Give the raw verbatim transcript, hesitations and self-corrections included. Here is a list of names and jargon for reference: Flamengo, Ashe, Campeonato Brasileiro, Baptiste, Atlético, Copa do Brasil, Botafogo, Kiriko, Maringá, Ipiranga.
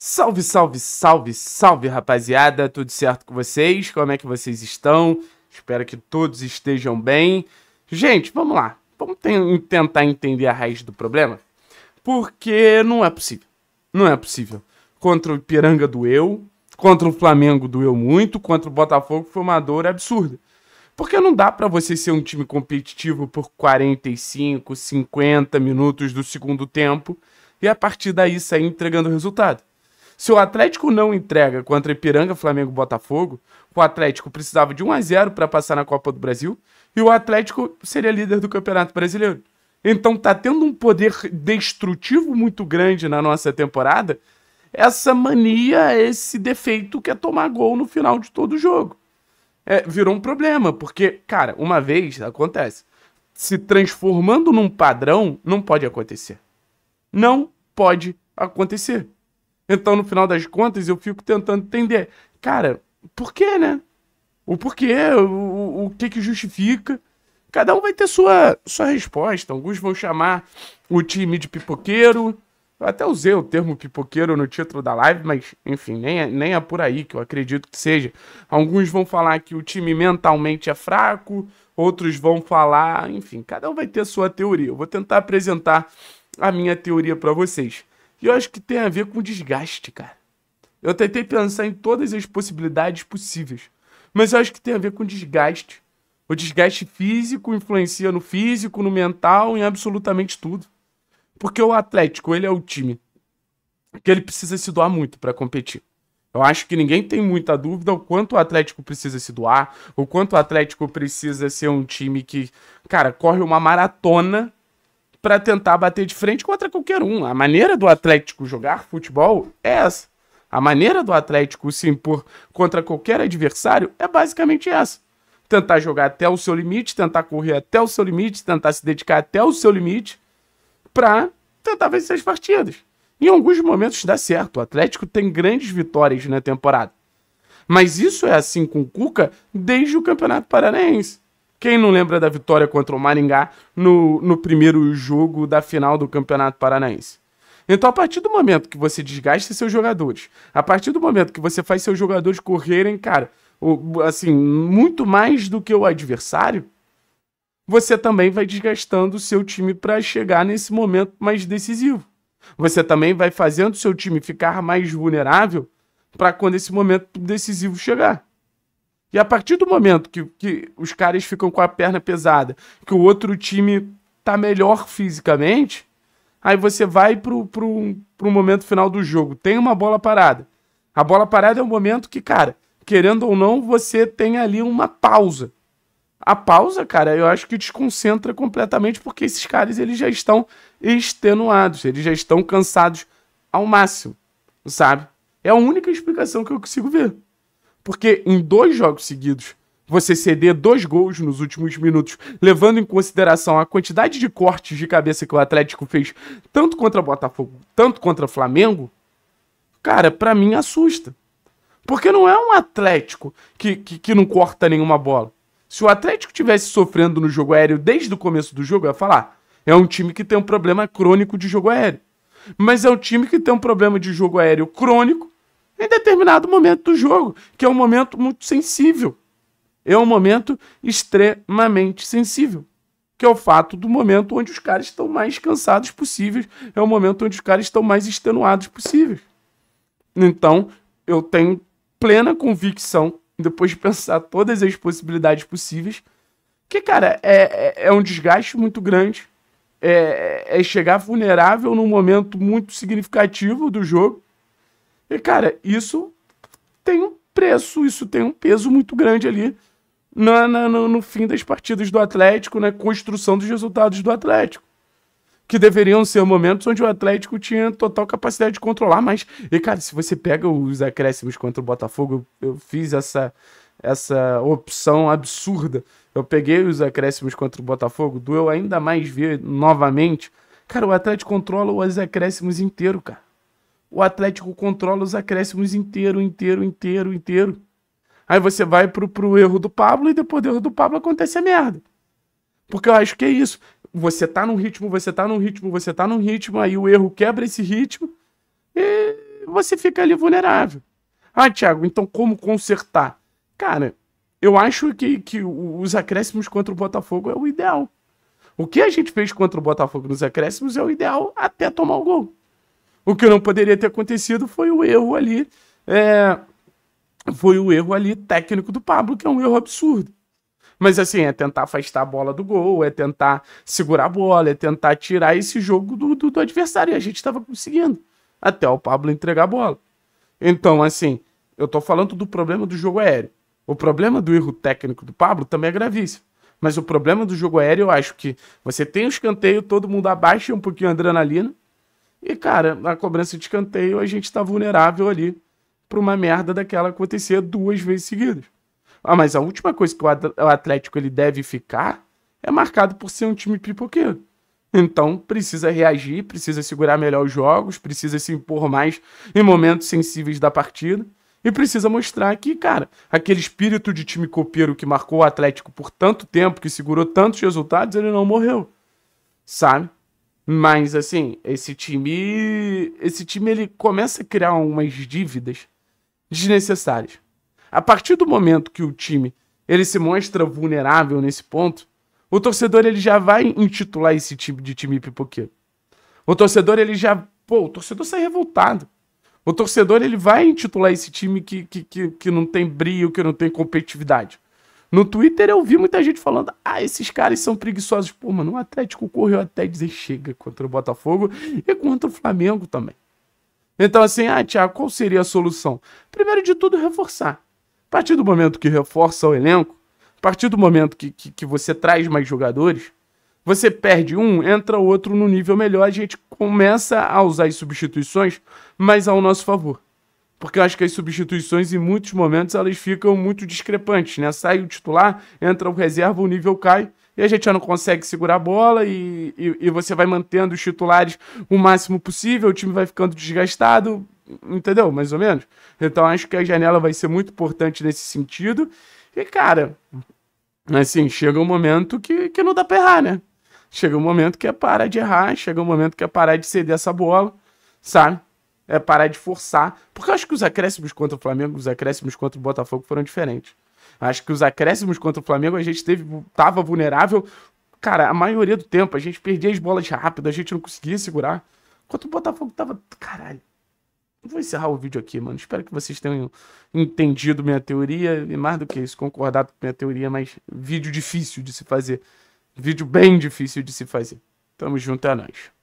Salve, salve, salve, salve, rapaziada! Tudo certo com vocês? Como é que vocês estão? Espero que todos estejam bem. Gente, vamos lá. Vamos tentar entender a raiz do problema? Porque não é possível. Não é possível. Contra o Ipiranga doeu, contra o Flamengo doeu muito, contra o Botafogo foi uma dor absurda. Porque não dá pra você ser um time competitivo por quarenta e cinco, cinquenta minutos do segundo tempo e a partir daí sair entregando o resultado. Se o Atlético não entrega contra Ipiranga, Flamengo e Botafogo, o Atlético precisava de um a zero para passar na Copa do Brasil e o Atlético seria líder do Campeonato Brasileiro. Então tá tendo um poder destrutivo muito grande na nossa temporada, essa mania, esse defeito que é tomar gol no final de todo jogo. É, virou um problema, porque, cara, uma vez acontece, se transformando num padrão, não pode acontecer. Não pode acontecer. Então, no final das contas, eu fico tentando entender. Cara, por quê, né? O porquê, o, o que que justifica? Cada um vai ter sua, sua resposta. Alguns vão chamar o time de pipoqueiro. Eu até usei o termo pipoqueiro no título da live, mas, enfim, nem é, nem é por aí que eu acredito que seja. Alguns vão falar que o time mentalmente é fraco, outros vão falar... Enfim, cada um vai ter sua teoria. Eu vou tentar apresentar a minha teoria para vocês. E eu acho que tem a ver com desgaste, cara. Eu tentei pensar em todas as possibilidades possíveis. Mas eu acho que tem a ver com desgaste. O desgaste físico influencia no físico, no mental, em absolutamente tudo. Porque o Atlético, ele é o time que ele precisa se doar muito para competir. Eu acho que ninguém tem muita dúvida o quanto o Atlético precisa se doar, o quanto o Atlético precisa ser um time que, cara, corre uma maratona para tentar bater de frente contra qualquer um. A maneira do Atlético jogar futebol é essa. A maneira do Atlético se impor contra qualquer adversário é basicamente essa. Tentar jogar até o seu limite, tentar correr até o seu limite, tentar se dedicar até o seu limite para tentar vencer as partidas. Em alguns momentos dá certo. O Atlético tem grandes vitórias na temporada. Mas isso é assim com o Cuca desde o Campeonato Paranaense. Quem não lembra da vitória contra o Maringá no, no primeiro jogo da final do Campeonato Paranaense? Então, a partir do momento que você desgasta seus jogadores, a partir do momento que você faz seus jogadores correrem, cara, assim, muito mais do que o adversário, você também vai desgastando o seu time para chegar nesse momento mais decisivo. Você também vai fazendo o seu time ficar mais vulnerável para quando esse momento decisivo chegar. E a partir do momento que, que os caras ficam com a perna pesada, que o outro time tá melhor fisicamente, aí você vai pro, pro, pro momento final do jogo. Tem uma bola parada. A bola parada é um momento que, cara, querendo ou não, você tem ali uma pausa. A pausa, cara, eu acho que desconcentra completamente, porque esses caras eles já estão extenuados, eles já estão cansados ao máximo, sabe? É a única explicação que eu consigo ver. Porque em dois jogos seguidos, você ceder dois gols nos últimos minutos, levando em consideração a quantidade de cortes de cabeça que o Atlético fez, tanto contra Botafogo, tanto contra Flamengo, cara, pra mim assusta. Porque não é um Atlético que, que, que não corta nenhuma bola. Se o Atlético estivesse sofrendo no jogo aéreo desde o começo do jogo, eu ia falar, é um time que tem um problema crônico de jogo aéreo. Mas é um time que tem um problema de jogo aéreo crônico em determinado momento do jogo, que é um momento muito sensível. É um momento extremamente sensível, que é o fato do momento onde os caras estão mais cansados possíveis, é o momento onde os caras estão mais extenuados possíveis. Então, eu tenho plena convicção, depois de pensar todas as possibilidades possíveis, que, cara, é, é, é um desgaste muito grande, é, é chegar vulnerável num momento muito significativo do jogo. E, cara, isso tem um preço, isso tem um peso muito grande ali na, na, no, no fim das partidas do Atlético, na construção dos resultados do Atlético. Que deveriam ser momentos onde o Atlético tinha total capacidade de controlar, mas... E, cara, se você pega os acréscimos contra o Botafogo, eu, eu fiz essa, essa opção absurda. Eu peguei os acréscimos contra o Botafogo, doeu ainda mais ver novamente. Cara, o Atlético controla os acréscimos inteiro, cara. O Atlético controla os acréscimos inteiro, inteiro, inteiro, inteiro. Aí você vai pro, pro erro do Pablo e depois do erro do Pablo acontece a merda. Porque eu acho que é isso. Você tá num ritmo, você tá num ritmo, você tá num ritmo, aí o erro quebra esse ritmo e você fica ali vulnerável. Ah, Thiago, então como consertar? Cara, eu acho que, que os acréscimos contra o Botafogo é o ideal. O que a gente fez contra o Botafogo nos acréscimos é o ideal até tomar o gol. O que não poderia ter acontecido foi o erro ali, é, foi o erro ali técnico do Pablo, que é um erro absurdo. Mas assim, é tentar afastar a bola do gol, é tentar segurar a bola, é tentar tirar esse jogo do, do, do adversário. E a gente estava conseguindo, até o Pablo entregar a bola. Então assim, eu tô falando do problema do jogo aéreo. O problema do erro técnico do Pablo também é gravíssimo. Mas o problema do jogo aéreo, eu acho que você tem o escanteio, todo mundo abaixa um pouquinho a adrenalina. E, cara, na cobrança de escanteio, a gente tá vulnerável ali pra uma merda daquela acontecer duas vezes seguidas. Ah, mas a última coisa que o Atlético ele deve ficar é marcado por ser um time pipoqueiro. Então, precisa reagir, precisa segurar melhor os jogos, precisa se impor mais em momentos sensíveis da partida. E precisa mostrar que, cara, aquele espírito de time copeiro que marcou o Atlético por tanto tempo, que segurou tantos resultados, ele não morreu, sabe? Mas, assim, esse time, esse time ele começa a criar umas dívidas desnecessárias. A partir do momento que o time ele se mostra vulnerável nesse ponto, o torcedor ele já vai intitular esse time de time pipoqueiro. O torcedor ele já... Pô, o torcedor sai revoltado. O torcedor ele vai intitular esse time que, que, que, que não tem brilho, que não tem competitividade. No Twitter eu vi muita gente falando, ah, esses caras são preguiçosos. Pô, mano, o Atlético correu até dizer chega contra o Botafogo e contra o Flamengo também. Então assim, ah, Thiago, qual seria a solução? Primeiro de tudo, reforçar. A partir do momento que reforça o elenco, a partir do momento que, que, que você traz mais jogadores, você perde um, entra outro no nível melhor, a gente começa a usar as substituições, mas ao nosso favor. Porque eu acho que as substituições, em muitos momentos, elas ficam muito discrepantes, né? Sai o titular, entra o reserva, o nível cai, e a gente já não consegue segurar a bola, e, e, e você vai mantendo os titulares o máximo possível, o time vai ficando desgastado, entendeu? Mais ou menos. Então acho que a janela vai ser muito importante nesse sentido, e cara, assim, chega um momento que, que não dá pra errar, né? Chega um momento que é parar de errar, chega um momento que é parar de ceder essa bola, sabe? É parar de forçar. Porque eu acho que os acréscimos contra o Flamengo, os acréscimos contra o Botafogo foram diferentes. Acho que os acréscimos contra o Flamengo, a gente teve, tava vulnerável, cara, a maioria do tempo. A gente perdia as bolas rápido, a gente não conseguia segurar. Enquanto o Botafogo tava... Caralho. Vou encerrar o vídeo aqui, mano. Espero que vocês tenham entendido minha teoria. E mais do que isso, concordado com minha teoria, mas vídeo difícil de se fazer. Vídeo bem difícil de se fazer. Tamo junto, é nóis.